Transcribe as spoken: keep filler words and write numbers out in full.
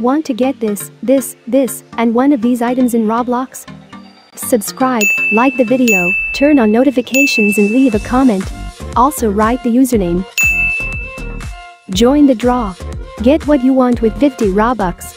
Want to get this, this, this, and one of these items in Roblox? Subscribe, like the video, turn on notifications and leave a comment. Also write the username. Join the draw. Get what you want with fifty Robux.